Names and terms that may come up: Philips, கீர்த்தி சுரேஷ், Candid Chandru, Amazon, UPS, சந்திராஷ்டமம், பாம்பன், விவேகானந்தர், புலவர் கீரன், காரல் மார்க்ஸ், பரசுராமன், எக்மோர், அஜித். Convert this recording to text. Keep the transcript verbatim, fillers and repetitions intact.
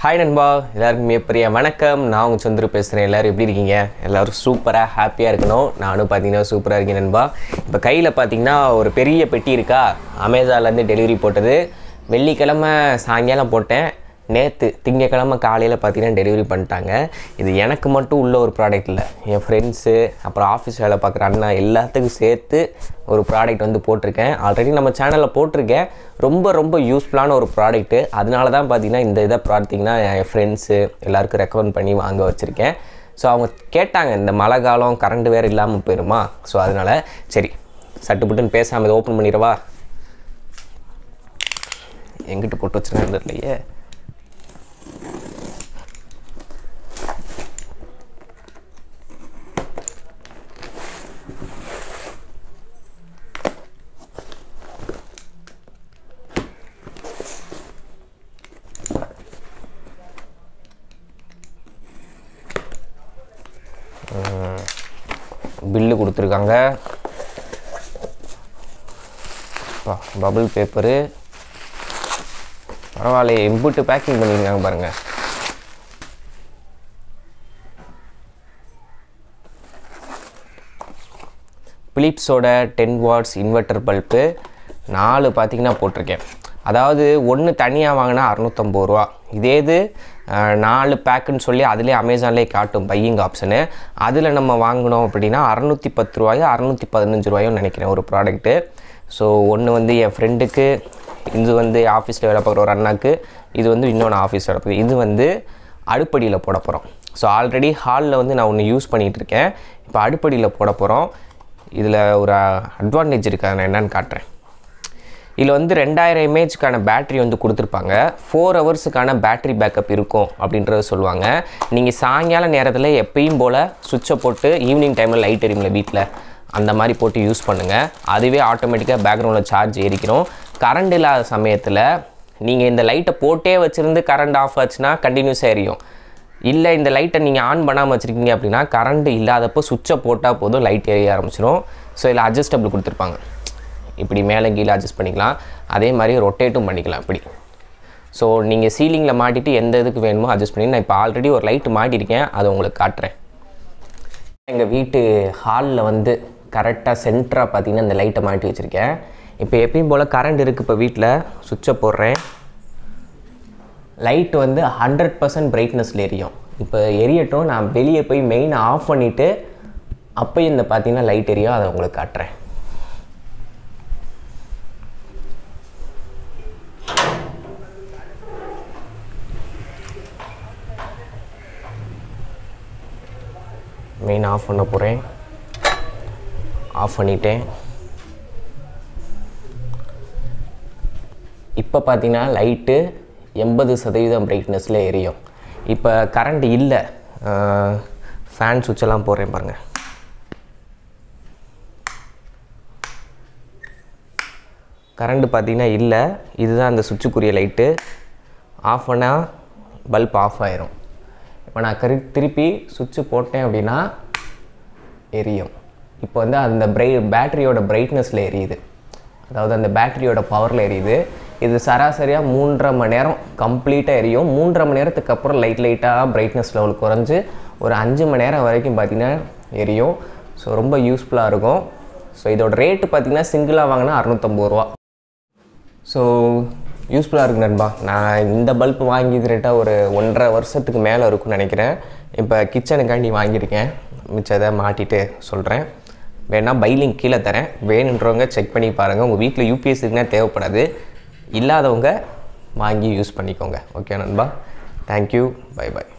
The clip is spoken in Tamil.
Hi Nanba, welcome to Now Chandru Pesre, Larry Blinga, Ella Super Happy Argano, Nano Patina Super Arganba, Bakaila Patina or Peri Petirka, Amazal and the delivery potter, Veli Kalama Sangala Potte, Net Tingakalama Kalila Patina delivery pantanga, is the Yanakama two lower product. Your friends, a office, Alla Pakrana, Ella Set or product on the potrica, already நம்ம சேனல்ல போட்டுருக்கேன் ரொம்ப ரொம்ப யூஸ்புல்லான ஒரு ப்ராடக்ட் அதனால தான் பாத்தீங்கன்னா இந்த இத ப்ராடக்ட்னா என் फ्रेंड्स எல்லாருக்கும் ரெக்கமெண்ட் பண்ணி வாங்க வச்சிருக்கேன் சோ அவங்க கேட்டாங்க இந்த மழை காலம் கரண்ட் வேற இல்லாம போயிருமா சோ அதனால சரி சட்டுபுட்டுன்னு பேசாம இத ஓபன் பண்ணிரவா எங்கிட்ட போட்டு வச்சிருக்கேன்னு தெரியலையே பில்லு கொடுத்திருக்காங்க பபிள் பேப்பர் பரவாயில்லை இம்புட் பேக்கிங் பண்ணிருக்காங்க பாருங்க Philips ஓட ten watts இன்வெர்ட்டர் பல்ப் நாலு பாத்தீங்கன்னா போட்டுருக்கேன் அதாவது ஒன்னு தனியா வாங்குனா அறுநூற்று ஐம்பது ரூபாய் இதே இது நாலு பேக் னு சொல்லி அதுல Amazonல காட்டும் பையிங் ஆப்ஷன் அதுல நம்ம வாங்குறோம் அப்படினா அறுநூற்று பத்து ரூபாய் அறுநூற்று பதினைந்து ரூபாய் நினைக்கிறேன் ஒரு ப்ராடக்ட் சோ ஒன்னு வந்து என் ஃப்ரெண்டுக்கு இது வந்து ஆபீஸ்ல வேலை பார்க்குற ஒரு அண்ணாக்கு இது வந்து இன்னொரு ஆபீஸ் வேலை இது வந்து அடுப்படியில போட போறோம் சோ ஆல்ரெடி ஹால்ல வந்து நான் ஒன்னு யூஸ் பண்ணிட்டு இருக்கேன் இப்போ அடுப்படியில போட போறோம் இதுல ஒரு அட்வான்டேஜ் இருக்கு நான் என்னன்னு காட்றேன் இதுல வந்து two thousand m A h கான பேட்டரி வந்து கொடுத்திருப்பாங்க four hours கான பேட்டரி பேக்கப் இருக்கும் அப்படின்றத சொல்வாங்க நீங்க சாயங்கால நேரத்துல எப்பவும் போல சுவிட்ச் போட்டு ஈவினிங் டைம்ல லைட் எரியும்ல வீட்ல அந்த மாதிரி போட்டு யூஸ் பண்ணுங்க அதுவே ஆட்டோமேட்டிக்கா பேக்ரவுண்ட்ல சார்ஜ் ஏறிக்கும் கரண்ட் இல்லாத சமயத்துல நீங்க இந்த லைட்ட போட்டே வச்சிருந்து கரண்ட் ஆஃப் ஆச்சுனா கண்டினியூஸா எரியும் இல்ல இந்த லைட்ட நீங்க ஆன் பண்ணாம வச்சிருக்கீங்க அப்படினா கரண்ட் இல்லாதப்ப சுவிட்ச் போட்டா போதும் லைட் எரிய ஆரம்பிச்சிரும் சோ இதுல அட்ஜஸ்டபிள் கொடுத்திருப்பாங்க இப்படி மேல கீழ அட்ஜஸ்ட் பண்ணிக்கலாம் அதே மாதிரி ரொட்டேட்டும் பண்ணிக்கலாம் இப்படி சோ நீங்க சீலிங்ல மாட்டிட்டு எந்த எதுக்கு வேணுமோ அட்ஜஸ்ட் பண்ணி நான் இப்போ ஆல்ரெடி ஒரு லைட் மாட்டி இருக்கேன் அது உங்களுக்கு காட்றேன் எங்க வீட்டு ஹால்ல வந்து கரெக்ட்டா சென்ட்ரா பாத்தீங்கன்னா இந்த லைட்ட மாட்டி வச்சிருக்கேன் இப்போ எப்பவும் போல கரண்ட் இருக்கு இப்போ வீட்ல சுவிட்ச் போடுறேன் லைட் வந்து one hundred percent பிரைட்னஸ்ல எரியும் இப்போ எரியட்டும் நான் வெளிய போய் மெயின் ஆஃப் பண்ணிட்டு அப்ப இந்த பாத்தீங்கன்னா லைட் எரியும் அது உங்களுக்கு காட்றேன் Main off பண்ண போறேன் ஆஃப் பண்ணிட்டேன் இப்போ பாத்தீனா லைட் eighty percent பிரைட்னஸ்ல எரியும் இப்போ கரண்ட் இல்ல ஃபேன் சுவிட்ச் எல்லாம் போறேன் பாருங்க கரண்ட் பாத்தீனா இல்ல இதுதான் அந்த சுவிட்சுக்குரிய லைட் ஆஃப் பண்ணா பல்ப் ஆஃப் ஆயிடும் When I திருப்பி சுவிட்ச் போட்டேன் அப்படினா எரியும் இப்போ வந்து அந்த பேட்டரியோட பிரைட்னஸ்ல எரியுது அதாவது அந்த பேட்டரியோட பவர்ல எரியுது இது சராசரியா three and a half மணி நேரம் கம்ப்ளீட்டா எரியும் three and a half மணி நேரத்துக்கு அப்புறம் லைட் லைட்டா பிரைட்னஸ் லெவல் குறஞ்சி ஒரு five மணி நேரம் வரைக்கும் பாத்தீனா எரியும் சோ ரொம்ப யூஸ்புல்லா இருக்கும் சோ இதோட ரேட் பாத்தீனா சிங்கிளா வாங்குனா அறுநூற்று ஐம்பது ரூபாய் சோ யூஸ்புல்லா இருக்கு நண்பா நான் இந்த பல்ப் வாங்கி கிரேட்டா ஒரு one and a half வருஷத்துக்கு மேல இருக்கும் நினைக்கிறேன் இப்போ கிச்சனுக்காண்டி வாங்கி இருக்கேன் மிச்சத மாட்டிட்டு சொல்றேன் வேணா பை லிங்க் கீழ தரேன் வேணும்ன்றவங்க செக் பண்ணி பாருங்க உங்க வீட்ல U P S இருக்குனா தேவைப்படாது இல்லாதவங்க வாங்கி யூஸ் பண்ணிக்கோங்க ஓகே நண்பா Thank you bye bye